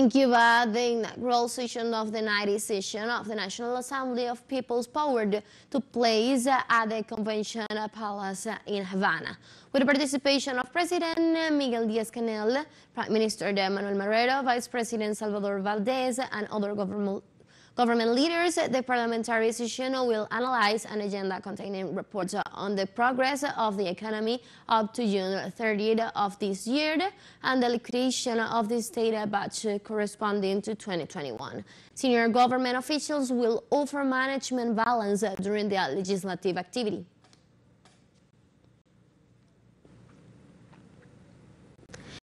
In Cuba, the inaugural session of the 90th session of the National Assembly of People's Power took place at the Convention Palace in Havana, with the participation of President Miguel Díaz-Canel, Prime Minister Manuel Marrero, Vice President Salvador Valdez, and other government leaders. The parliamentary session will analyze an agenda containing reports on the progress of the economy up to June 30th of this year and the liquidation of the state budget corresponding to 2021. Senior government officials will offer management balance during their legislative activity.